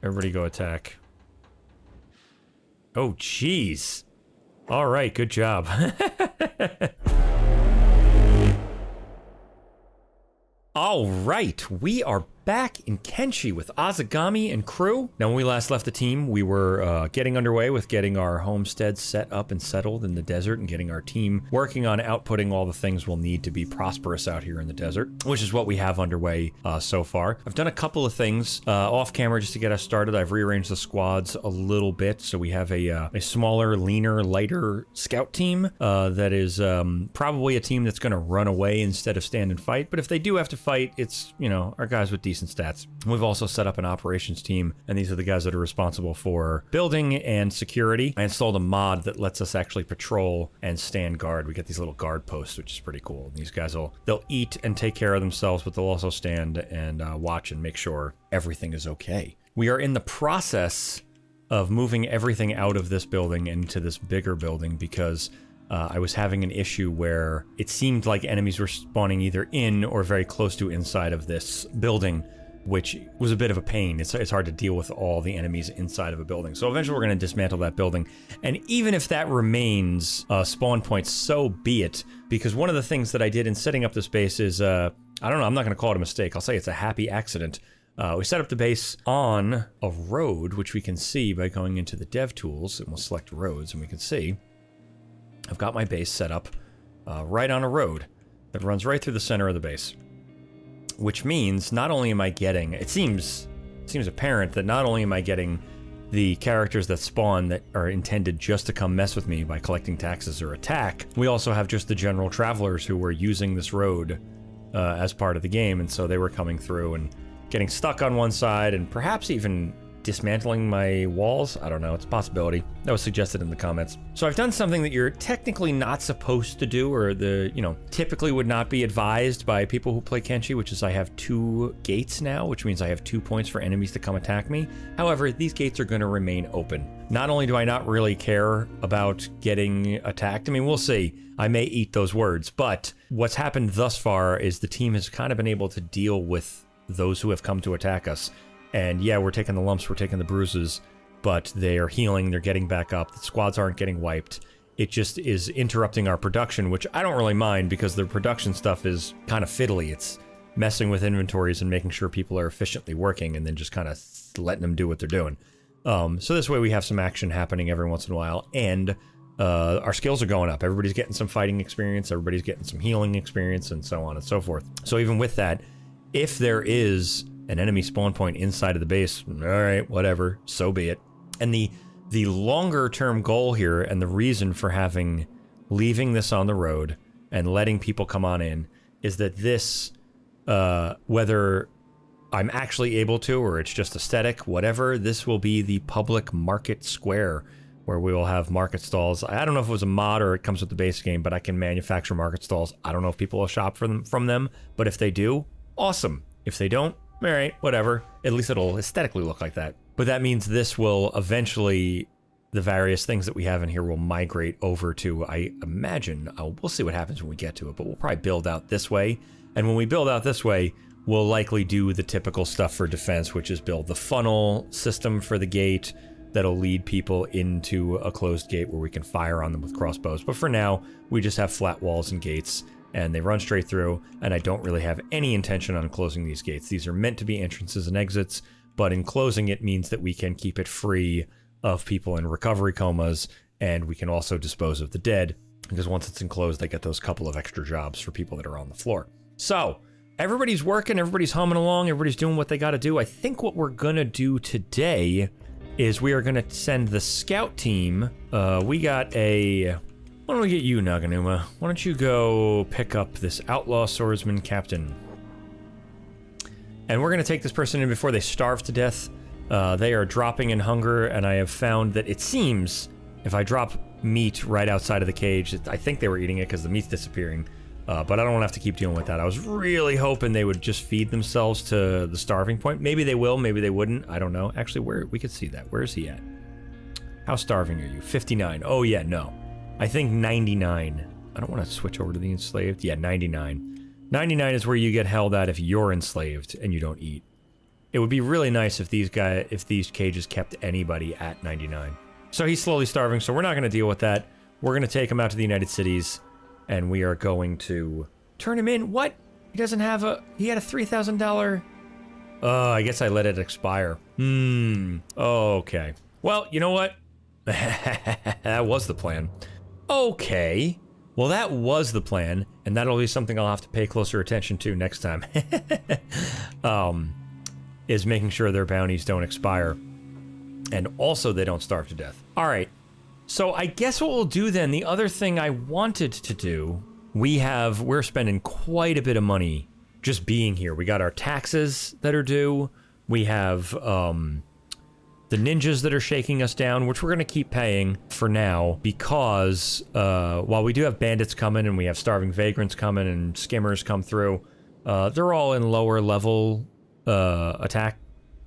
Everybody go attack. Oh, jeez. All right, good job. All right, we are back in Kenshi with Azagami and crew. Now, when we last left the team, we were getting underway with getting our homestead set up and settled in the desert and getting our team working on outputting all the things we'll need to be prosperous out here in the desert, which is what we have underway so far. I've done a couple of things off camera just to get us started. I've rearranged the squads a little bit, so we have a smaller, leaner, lighter scout team that is probably a team that's going to run away instead of stand and fight. But if they do have to fight, it's, you know, our guys with decent stats. We've also set up an operations team, and these are the guys that are responsible for building and security. I installed a mod that lets us actually patrol and stand guard. We get these little guard posts, which is pretty cool. These guys will, they'll eat and take care of themselves, but they'll also stand and watch and make sure everything is okay. We are in the process of moving everything out of this building into this bigger building because I was having an issue where it seemed like enemies were spawning either in or very close to inside of this building, which was a bit of a pain. It's hard to deal with all the enemies inside of a building. So eventually we're going to dismantle that building. And even if that remains a spawn point, so be it. Because one of the things that I did in setting up this base is, I don't know, I'm not going to call it a mistake. I'll say it's a happy accident. We set up the base on a road, which we can see by going into the dev tools, and we'll select roads, and we can see I've got my base set up right on a road that runs right through the center of the base, which means not only am I getting, it seems apparent that not only am I getting the characters that spawn that are intended just to come mess with me by collecting taxes or attack, we also have just the general travelers who were using this road as part of the game, and so they were coming through and getting stuck on one side and perhaps even dismantling my walls? I don't know, it's a possibility. That was suggested in the comments. So I've done something that you're technically not supposed to do, or the, you know, typically would not be advised by people who play Kenshi, which is I have 2 gates now, which means I have 2 points for enemies to come attack me. However, these gates are going to remain open. Not only do I not really care about getting attacked, I mean, we'll see. I may eat those words, but what's happened thus far is the team has kind of been able to deal with those who have come to attack us. And yeah, we're taking the lumps, we're taking the bruises, but they are healing, they're getting back up, the squads aren't getting wiped. It just is interrupting our production, which I don't really mind because the production stuff is kind of fiddly. It's messing with inventories and making sure people are efficiently working and then just kind of letting them do what they're doing. So this way we have some action happening every once in a while, and our skills are going up. Everybody's getting some fighting experience, everybody's getting some healing experience, and so on and so forth. So even with that, if there is an enemy spawn point inside of the base, all right, whatever, so be it. And the longer term goal here, and the reason for having, leaving this on the road and letting people come on in, is that this, whether I'm actually able to, or it's just aesthetic, whatever, this will be the public market square where we will have market stalls. I don't know if it was a mod or it comes with the base game, but I can manufacture market stalls. I don't know if people will shop from them, but if they do, awesome. If they don't, all right, whatever. At least it'll aesthetically look like that. But that means this will eventually, the various things that we have in here will migrate over to, I imagine, we'll see what happens when we get to it, but we'll probably build out this way. And when we build out this way, we'll likely do the typical stuff for defense, which is build the funnel system for the gate that'll lead people into a closed gate where we can fire on them with crossbows. But for now, we just have flat walls and gates, and they run straight through, and I don't really have any intention on closing these gates. These are meant to be entrances and exits, but in closing it means that we can keep it free of people in recovery comas, and we can also dispose of the dead, because once it's enclosed, they get those couple of extra jobs for people that are on the floor. So, everybody's working, everybody's humming along, everybody's doing what they gotta do. I think what we're gonna do today is we are gonna send the scout team, we got a... Why don't we get you, Naganuma? Why don't you go pick up this outlaw swordsman captain? And we're going to take this person in before they starve to death. They are dropping in hunger, and I have found that it seems if I drop meat right outside of the cage, I think they were eating it because the meat's disappearing. But I don't want to have to keep dealing with that. I was really hoping they would just feed themselves to the starving point. Maybe they will, maybe they wouldn't. I don't know. Actually, where we could see that. Where is he at? How starving are you? 59. Oh, yeah, no. I think 99. I don't want to switch over to the enslaved. Yeah, 99. 99 is where you get held at if you're enslaved and you don't eat. It would be really nice if these cages kept anybody at 99. So he's slowly starving, so we're not going to deal with that. We're going to take him out to the United Cities, and we are going to turn him in. What? He doesn't have a... He had a $3,000... I guess I let it expire. Okay. Well, you know what? That was the plan. Okay. Well, that was the plan, and that'll be something I'll have to pay closer attention to next time. Is making sure their bounties don't expire. And also they don't starve to death. All right. So I guess what we'll do then, the other thing I wanted to do, we're spending quite a bit of money just being here. We got our taxes that are due. We have the ninjas that are shaking us down, which we're going to keep paying for now, because while we do have bandits coming and we have starving vagrants coming and skimmers come through, they're all in lower level attack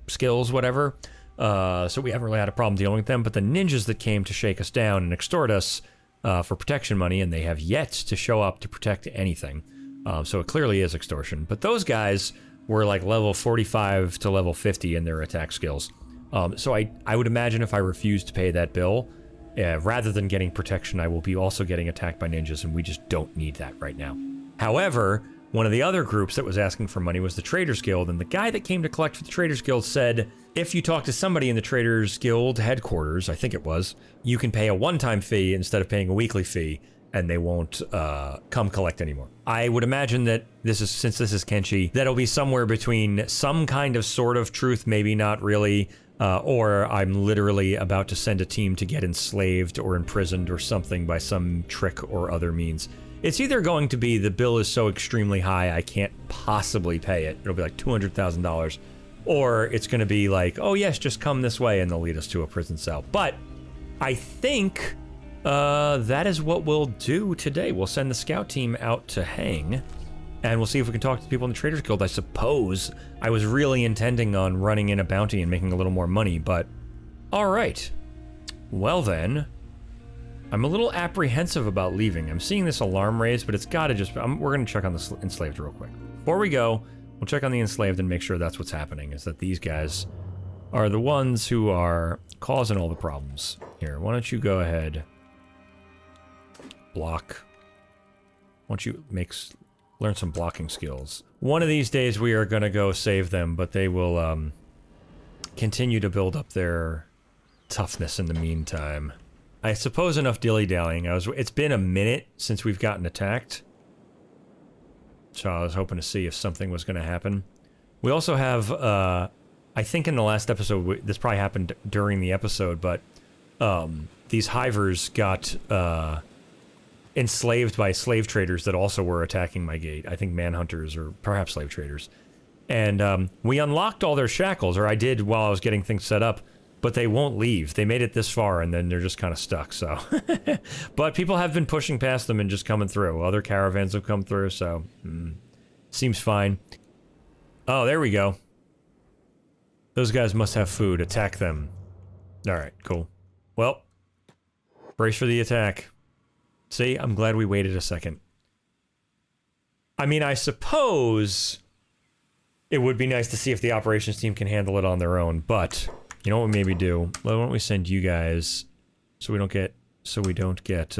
skills, whatever. So we haven't really had a problem dealing with them, but the ninjas that came to shake us down and extort us for protection money, and they have yet to show up to protect anything. So it clearly is extortion. But those guys were like level 45 to level 50 in their attack skills. So I would imagine if I refuse to pay that bill, rather than getting protection, I will be also getting attacked by ninjas, and we just don't need that right now. However, one of the other groups that was asking for money was the Trader's Guild, and the guy that came to collect for the Trader's Guild said, if you talk to somebody in the Trader's Guild headquarters, I think it was, you can pay a one-time fee instead of paying a weekly fee, and they won't come collect anymore. I would imagine that since this is Kenshi, that'll be somewhere between some kind of sort of truth, maybe not really, or I'm literally about to send a team to get enslaved or imprisoned or something by some trick or other means. It's either going to be the bill is so extremely high I can't possibly pay it. It'll be like $200,000, or it's going to be like, oh yes, just come this way, and they'll lead us to a prison cell. But I think that is what we'll do today. We'll send the scout team out to Heng, and we'll see if we can talk to people in the Traders Guild, I suppose. I was really intending on running in a bounty and making a little more money, but all right. Well then. I'm a little apprehensive about leaving. I'm seeing this alarm raised, but it's gotta just, we're gonna check on the enslaved real quick. Before we go, we'll check on the enslaved and make sure that's what's happening, is that these guys are the ones who are causing all the problems. Here, why don't you go ahead, block. Why don't you learn some blocking skills. One of these days we are gonna go save them, but they will continue to build up their toughness in the meantime. I suppose enough dilly-dallying. It's been a minute since we've gotten attacked. So I was hoping to see if something was going to happen. We also have, I think in the last episode, this probably happened during the episode, but these hivers got enslaved by slave traders that also were attacking my gate. I think manhunters or perhaps slave traders. And we unlocked all their shackles, or I did while I was getting things set up. But they won't leave. They made it this far, and then they're just kind of stuck, so. But people have been pushing past them and just coming through. Other caravans have come through, so. Seems fine. Oh, there we go. Those guys must have food. Attack them. Alright, cool. Well, brace for the attack. See, I'm glad we waited a second. I mean, I suppose it would be nice to see if the operations team can handle it on their own, but... You know what we maybe do? Why don't we send you guys so we don't get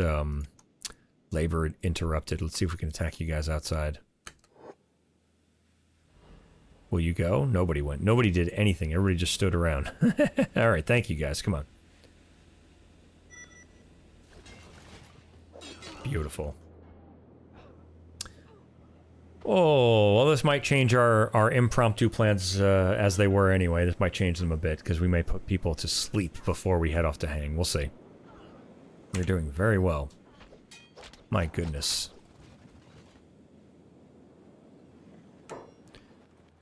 labor interrupted. Let's see if we can attack you guys outside. Will you go? Nobody went. Nobody did anything. Everybody just stood around. All right, thank you guys. Come on. Beautiful. Oh, well, this might change our impromptu plans as they were anyway. This might change them a bit, because we may put people to sleep before we head off to Heng. We'll see. They're doing very well. My goodness.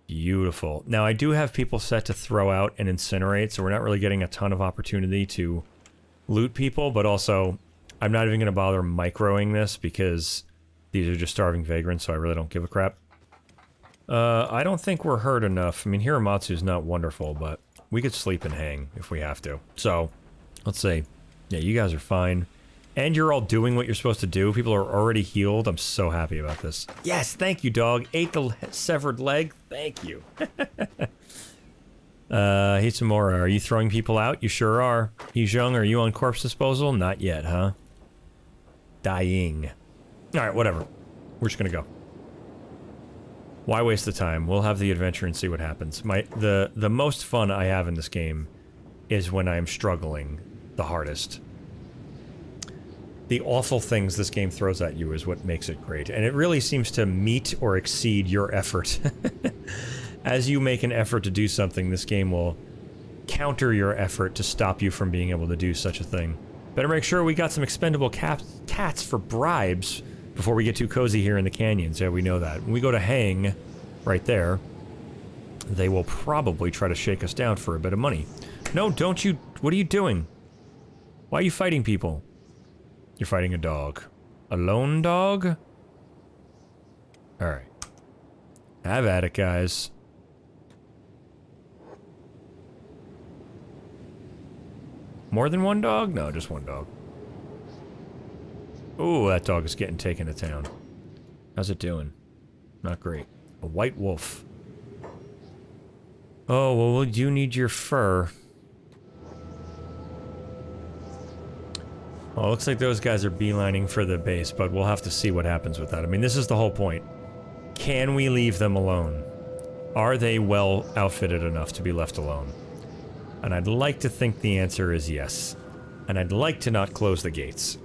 Beautiful. Now, I do have people set to throw out and incinerate, so we're not really getting a ton of opportunity to loot people, but also, I'm not even going to bother microing this, because... These are just starving vagrants, so I really don't give a crap. I don't think we're hurt enough. I mean, Hiramatsu's not wonderful, but we could sleep and hang if we have to. So, let's see. Yeah, you guys are fine. And you're all doing what you're supposed to do. People are already healed. I'm so happy about this. Yes, thank you, dog. Ate the severed leg. Thank you. Hitsumura, are you throwing people out? You sure are. Hizhong, are you on corpse disposal? Not yet, huh? Dying. Alright, whatever. We're just gonna go. Why waste the time? We'll have the adventure and see what happens. The most fun I have in this game is when I'm struggling the hardest. The awful things this game throws at you is what makes it great, and it really seems to meet or exceed your effort. As you make an effort to do something, this game will counter your effort to stop you from being able to do such a thing. Better make sure we got some expendable cats for bribes before we get too cozy here in the canyons. Yeah, we know that. When we go to Heng, right there, they will probably try to shake us down for a bit of money. No, don't you... What are you doing? Why are you fighting people? You're fighting a dog. A lone dog? Alright. Have at it, guys. More than one dog? No, just one dog. Ooh, that dog is getting taken to town. How's it doing? Not great. A white wolf. Oh, well, we do need your fur. Well, it looks like those guys are beelining for the base, but we'll have to see what happens with that. I mean, this is the whole point. Can we leave them alone? Are they well outfitted enough to be left alone? And I'd like to think the answer is yes. And I'd like to not close the gates.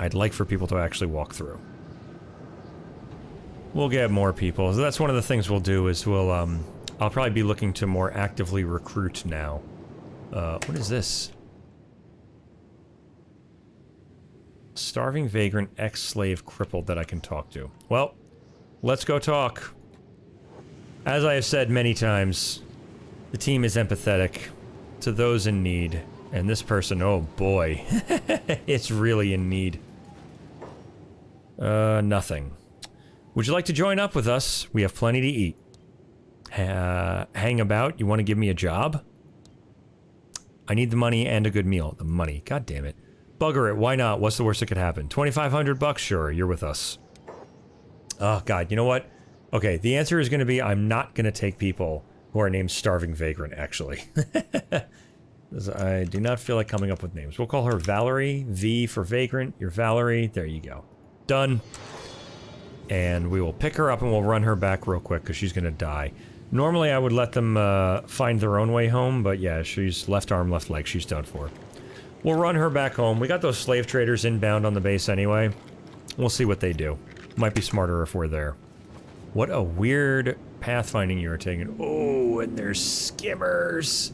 I'd like for people to actually walk through. We'll get more people. So that's one of the things we'll do is we'll, I'll probably be looking to more actively recruit now. What is this? Starving vagrant ex-slave crippled that I can talk to. Well, let's go talk. As I have said many times, the team is empathetic to those in need, and this person, oh boy, it's really in need. Nothing. Would you like to join up with us? We have plenty to eat. Hang about? You want to give me a job? I need the money and a good meal. The money, god damn it. Bugger it, why not? What's the worst that could happen? 2,500 bucks? Sure, you're with us. Oh god, you know what? Okay, the answer is going to be I'm not going to take people who are named Starving Vagrant, actually. I do not feel like coming up with names. We'll call her Valerie. V for Vagrant. You're Valerie. There you go. Done. And we will pick her up and we'll run her back real quick because she's going to die. Normally I would let them find their own way home, but yeah, she's left arm, left leg. She's done for. We'll run her back home. We got those slave traders inbound on the base anyway. We'll see what they do. Might be smarter if we're there. What a weird... pathfinding you are taking. Oh, and there's skimmers.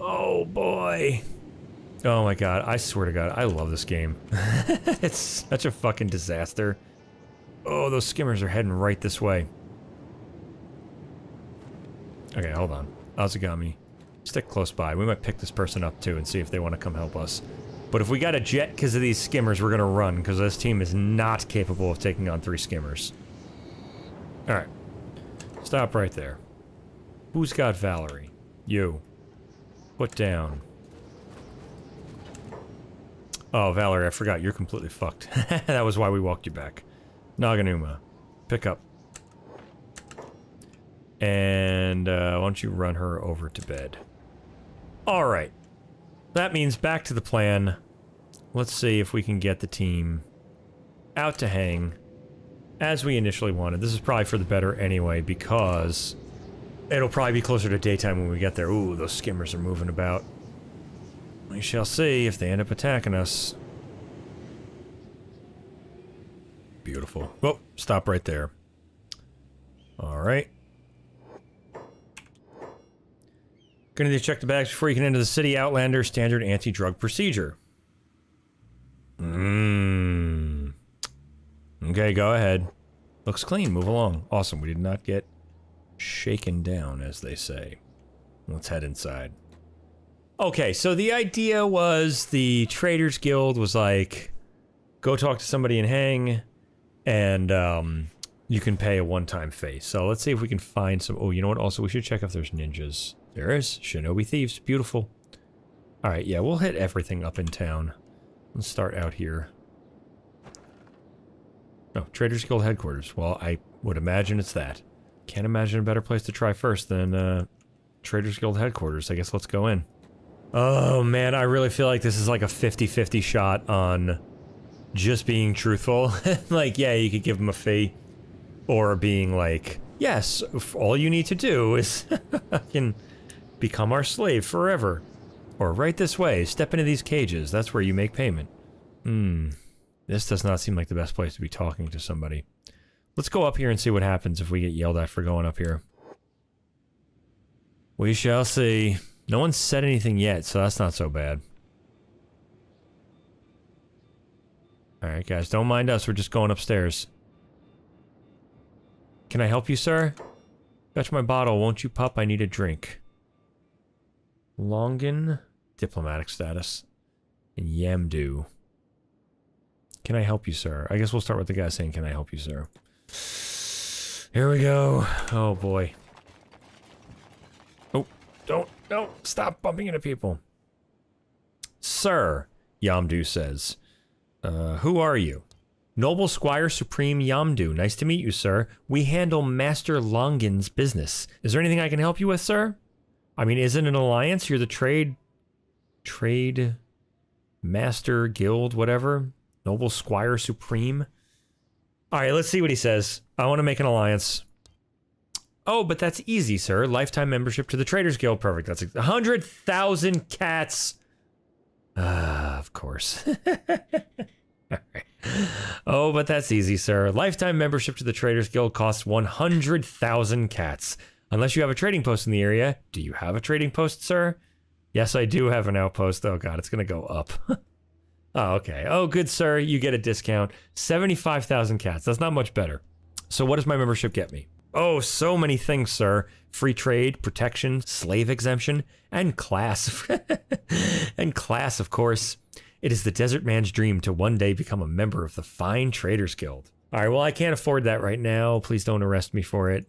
Oh boy. Oh my god, I swear to god, I love this game. It's such a fucking disaster. Oh, those skimmers are heading right this way. Okay, hold on. Azagami, stick close by. We might pick this person up too and see if they want to come help us. But if we got a jet because of these skimmers, we're gonna run because this team is not capable of taking on 3 skimmers. Alright. Stop right there. Who's got Valerie? You. Put down. Oh, Valerie, I forgot. You're completely fucked. That was why we walked you back. Naganuma. Pick up. And, why don't you run her over to bed? Alright. That means back to the plan. Let's see if we can get the team out to Heng. As we initially wanted. This is probably for the better anyway, because it'll probably be closer to daytime when we get there. Ooh, those skimmers are moving about. We shall see if they end up attacking us. Beautiful. Whoa, stop right there. Alright. Gonna need to check the bags before you can enter the city, Outlander. Standard anti-drug procedure. Okay, go ahead. Looks clean, move along. Awesome, we did not get shaken down, as they say. Let's head inside. Okay, so the idea was the Trader's Guild was like, go talk to somebody in Heng, and you can pay a one-time fee. So let's see if we can find some... Oh, you know what? Also, we should check if there's ninjas. There is. Shinobi Thieves. Beautiful. Alright, yeah, we'll hit everything up in town. Let's start out here. Oh, Trader's Guild Headquarters. Well, I would imagine it's that. Can't imagine a better place to try first than Trader's Guild headquarters. I guess let's go in. Oh man, I really feel like this is like a 50-50 shot on just being truthful. Like, yeah, you could give them a fee. Or being like, yes, all you need to do is fucking become our slave forever. Or right this way, step into these cages, that's where you make payment. Hmm. This does not seem like the best place to be talking to somebody. Let's go up here and see what happens if we get yelled at for going up here. We shall see. No one said anything yet, so that's not so bad. Alright guys, don't mind us, we're just going upstairs. Can I help you, sir? Fetch my bottle, won't you, pup? I need a drink. Longin, diplomatic status, and Yamdu. Can I help you, sir? I guess we'll start with the guy saying, can I help you, sir? Here we go. Oh boy. Oh, don't, stop bumping into people. Sir, Yamdu says. Who are you? Noble Squire Supreme Yamdu. Nice to meet you, sir. We handle Master Longin's business. Is there anything I can help you with, sir? I mean, isn't an alliance? You're the trade master guild, whatever. Noble Squire Supreme. All right, let's see what he says. I want to make an alliance. Oh, but that's easy, sir. Lifetime membership to the Trader's Guild. Perfect. That's 100,000 cats. Of course. All right. Oh, but that's easy, sir. Lifetime membership to the Trader's Guild costs 100,000 cats. Unless you have a trading post in the area. Do you have a trading post, sir? Yes, I do have an outpost. Oh, God, it's going to go up. Oh, okay. Oh, good, sir. You get a discount. 75,000 cats. That's not much better. So what does my membership get me? Oh, so many things, sir. Free trade, protection, slave exemption, and class. And class, of course. It is the desert man's dream to one day become a member of the Fine Traders Guild. All right, well, I can't afford that right now. Please don't arrest me for it.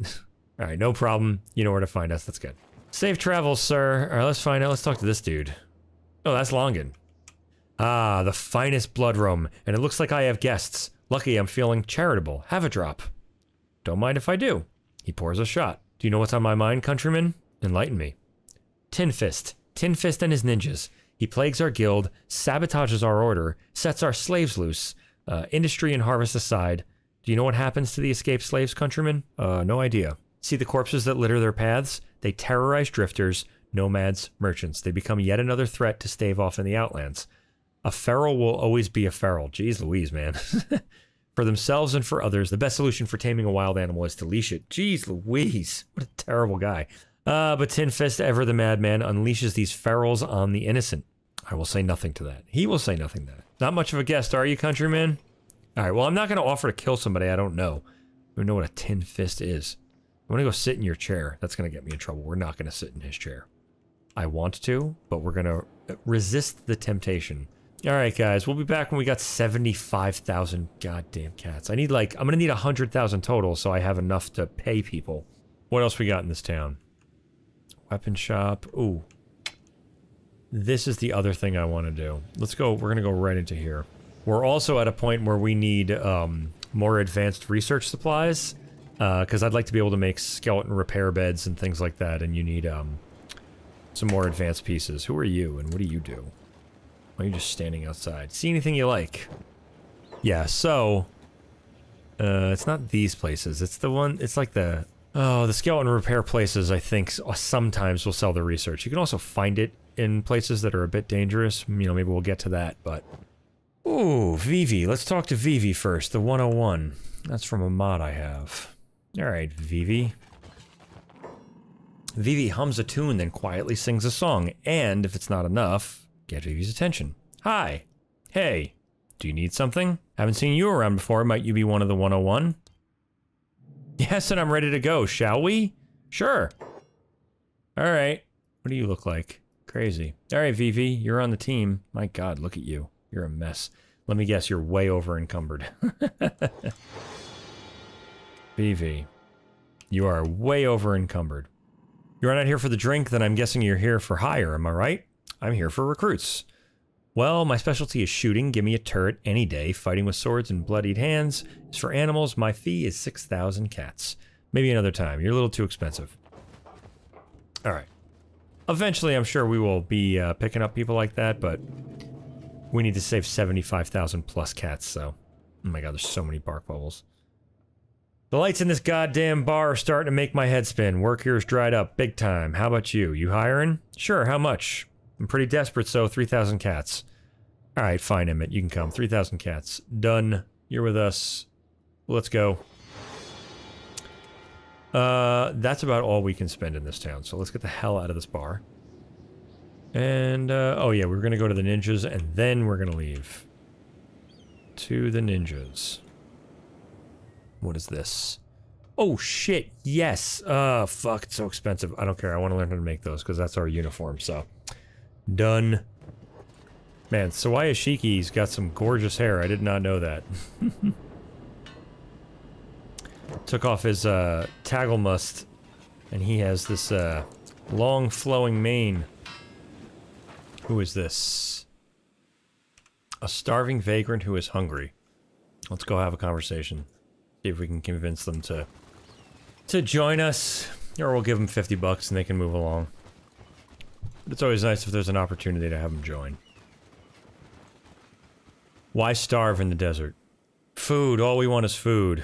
All right, no problem. You know where to find us. That's good. Safe travels, sir. All right, let's find out. Let's talk to this dude. Oh, that's Longin. Ah, the finest blood rum, and it looks like I have guests. Lucky I'm feeling charitable. Have a drop. Don't mind if I do. He pours a shot. Do you know what's on my mind, countryman? Enlighten me. Tinfist. Tinfist and his ninjas. He plagues our guild, sabotages our order, sets our slaves loose, industry and harvest aside. Do you know what happens to the escaped slaves, countryman? No idea. See the corpses that litter their paths? They terrorize drifters, nomads, merchants. They become yet another threat to stave off in the outlands. A feral will always be a feral. Jeez Louise, man. For themselves and for others, the best solution for taming a wild animal is to leash it. Jeez Louise, what a terrible guy. But Tinfist, ever the madman, unleashes these ferals on the innocent. I will say nothing to that. He will say nothing to that. Not much of a guest, are you, countryman? All right, well, I'm not going to offer to kill somebody I don't know. I don't know what a Tinfist is. I'm going to go sit in your chair. That's going to get me in trouble. We're not going to sit in his chair. I want to, but we're going to resist the temptation. All right, guys, we'll be back when we got 75,000 goddamn cats. I need like, I'm gonna need 100,000 total, so I have enough to pay people. What else we got in this town? Weapon shop. Ooh, this is the other thing I want to do. Let's go. We're gonna go right into here. We're also at a point where we need more advanced research supplies because I'd like to be able to make skeleton repair beds and things like that, and you need some more advanced pieces. Who are you, and what do you do? Are you just standing outside? See anything you like? Yeah, so... it's not these places. It's the one... It's like the... Oh, the skeleton repair places, I think, sometimes will sell the research. You can also find it in places that are a bit dangerous. You know, maybe we'll get to that, but... Ooh, Vivi. Let's talk to Vivi first. The 101. That's from a mod I have. Alright, Vivi. Vivi hums a tune, then quietly sings a song. And, if it's not enough... Get Vivi's attention. Hi. Hey. Do you need something? Haven't seen you around before. Might you be one of the 101? Yes, and I'm ready to go. Shall we? Sure. All right. What do you look like? Crazy. All right, Vivi. You're on the team. My God, look at you. You're a mess. Let me guess. You're way over encumbered. Vivi. You are way over encumbered. You're not here for the drink, then I'm guessing you're here for hire. Am I right? I'm here for recruits. Well, my specialty is shooting. Give me a turret any day. Fighting with swords and bloodied hands is for animals. My fee is 6,000 cats. Maybe another time. You're a little too expensive. All right. Eventually, I'm sure we will be picking up people like that, but we need to save 75,000 plus cats, so... Oh my god, there's so many bark bubbles. The lights in this goddamn bar are starting to make my head spin. Work here is dried up, big time. How about you? You hiring? Sure, how much? I'm pretty desperate, so 3,000 cats. Alright, fine, Emmett, you can come. 3,000 cats. Done. You're with us. Let's go. That's about all we can spend in this town, so let's get the hell out of this bar. And, oh yeah, we're gonna go to the ninjas, and then we're gonna leave. To the ninjas. What is this? Oh shit, yes! Fuck, it's so expensive. I don't care, I want to learn how to make those, because that's our uniform, so. Done. Man, Sawaya Shiki's got some gorgeous hair, I did not know that. Took off his, taggle must, and he has this, long flowing mane. Who is this? A starving vagrant who is hungry. Let's go have a conversation. See if we can convince them to join us, or we'll give them 50 bucks and they can move along. But it's always nice if there's an opportunity to have them join. Why starve in the desert? Food, all we want is food.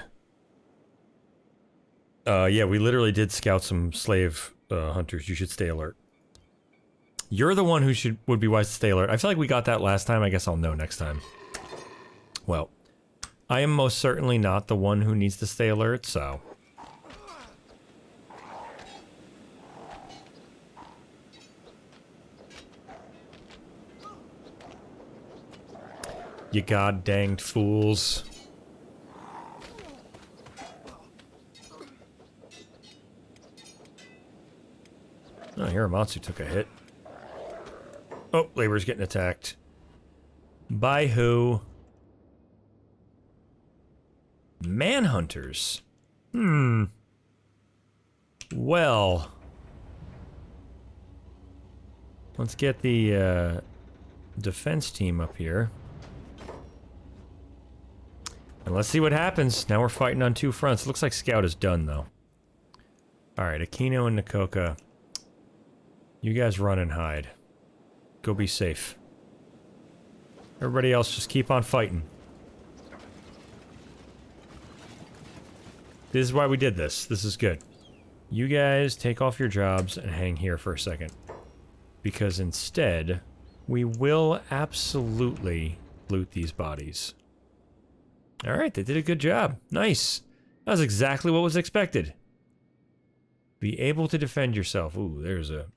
Yeah, we literally did scout some slave hunters. You should stay alert. You're the one who would be wise to stay alert. I feel like we got that last time, I guess I'll know next time. Well. I am most certainly not the one who needs to stay alert, so... You god-danged fools. Oh, Hiramatsu took a hit. Oh, labor's getting attacked. By who? Manhunters? Hmm. Well. Let's get the, defense team up here. And let's see what happens. Now we're fighting on two fronts. It looks like Scout is done, though. Alright, Aquino and Nakoka. You guys run and hide. Go be safe. Everybody else, just keep on fighting. This is why we did this. This is good. You guys take off your jobs and hang here for a second. Because instead, we will absolutely loot these bodies. Alright, they did a good job. Nice. That was exactly what was expected. Be able to defend yourself. Ooh, there's a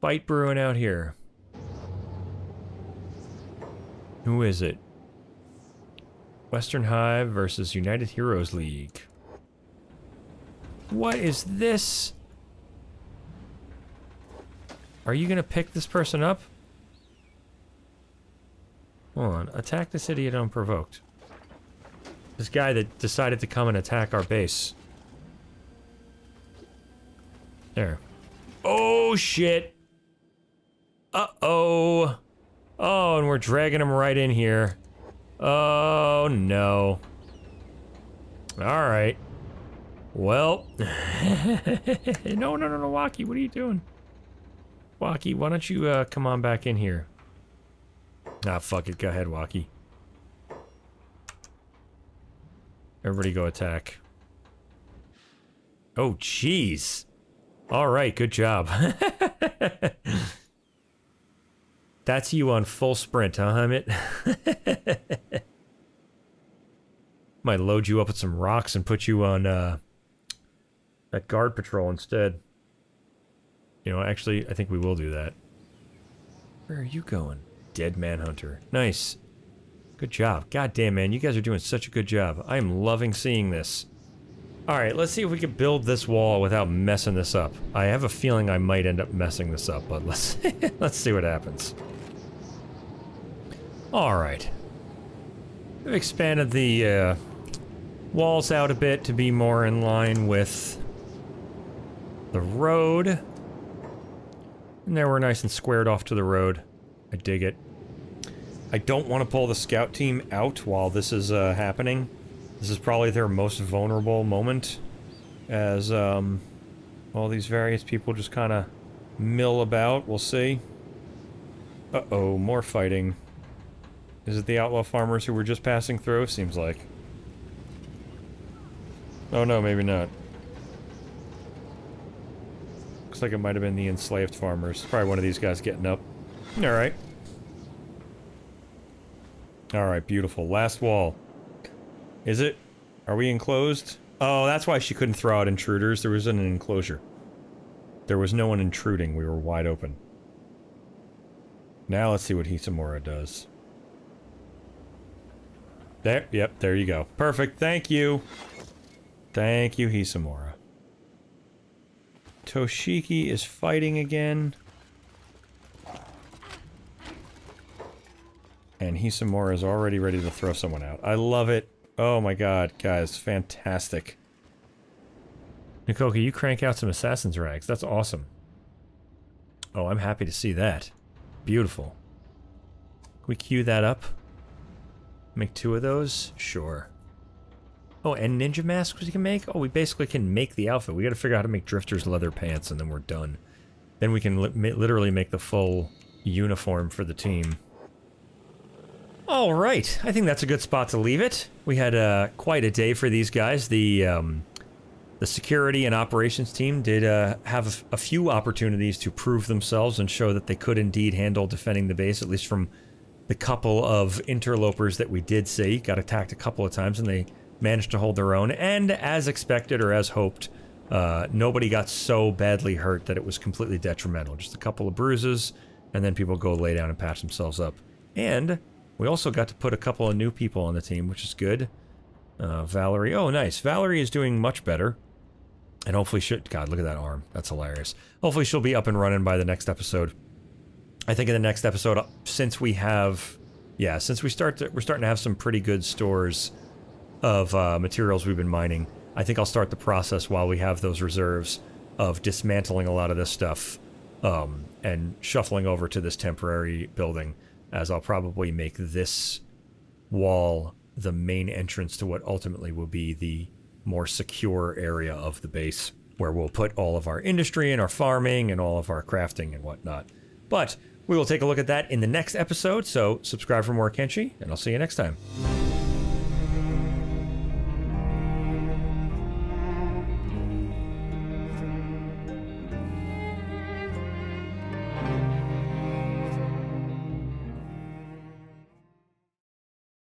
fight brewing out here. Who is it? Western Hive versus United Heroes League. What is this? Are you gonna pick this person up? Hold on. Attack this idiot unprovoked. This guy that decided to come and attack our base. There. Oh shit! Uh-oh! Oh, and we're dragging him right in here. Oh no. Alright. Well. No, Walkie, what are you doing? Walkie, why don't you come on back in here? Ah, fuck it, go ahead, Walkie. Everybody go attack. Oh, jeez. Alright, good job. That's you on full sprint, huh, Hamid? Might load you up with some rocks and put you on, that guard patrol instead. You know, actually, I think we will do that. Where are you going? Dead Manhunter. Nice. Good job. Goddamn, man, you guys are doing such a good job. I am loving seeing this. Alright, let's see if we can build this wall without messing this up. I have a feeling I might end up messing this up, but let's see what happens. Alright. We've expanded the walls out a bit to be more in line with the road. And there we're nice and squared off to the road. I dig it. I don't want to pull the scout team out while this is happening. This is probably their most vulnerable moment, as all these various people just kind of mill about. We'll see. Uh-oh, more fighting. Is it the outlaw farmers who were just passing through? Seems like. Oh no, maybe not. Looks like it might have been the enslaved farmers. Probably one of these guys getting up. Alright. Alright, beautiful. Last wall. Is it? Are we enclosed? Oh, that's why she couldn't throw out intruders. There wasn't an enclosure. There was no one intruding. We were wide open. Now let's see what Hisamura does. There, yep, there you go. Perfect, thank you! Thank you, Hisamura. Toshiki is fighting again. And Hisamura is already ready to throw someone out. I love it. Oh my god, guys, fantastic. Nakoka, you crank out some assassin's rags. That's awesome. Oh, I'm happy to see that. Beautiful. Can we queue that up? Make 2 of those? Sure. Oh, and ninja masks we can make? Oh, we basically can make the outfit. We gotta figure out how to make Drifter's leather pants and then we're done. Then we can literally make the full uniform for the team. Alright, I think that's a good spot to leave it. We had quite a day for these guys. The security and operations team did have a few opportunities to prove themselves and show that they could indeed handle defending the base, at least from the couple of interlopers that we did see. Got attacked a couple of times and they managed to hold their own. And as expected or as hoped, nobody got so badly hurt that it was completely detrimental. Just a couple of bruises and then people go lay down and patch themselves up. And we also got to put a couple of new people on the team, which is good. Valerie, oh nice, Valerie is doing much better. And hopefully God, look at that arm. That's hilarious. Hopefully she'll be up and running by the next episode. I think in the next episode, since we have... Yeah, since we're starting to have some pretty good stores of materials we've been mining, I think I'll start the process while we have those reserves of dismantling a lot of this stuff and shuffling over to this temporary building, as I'll probably make this wall the main entrance to what ultimately will be the more secure area of the base, where we'll put all of our industry and our farming and all of our crafting and whatnot. But we will take a look at that in the next episode, so subscribe for more Kenshi, and I'll see you next time.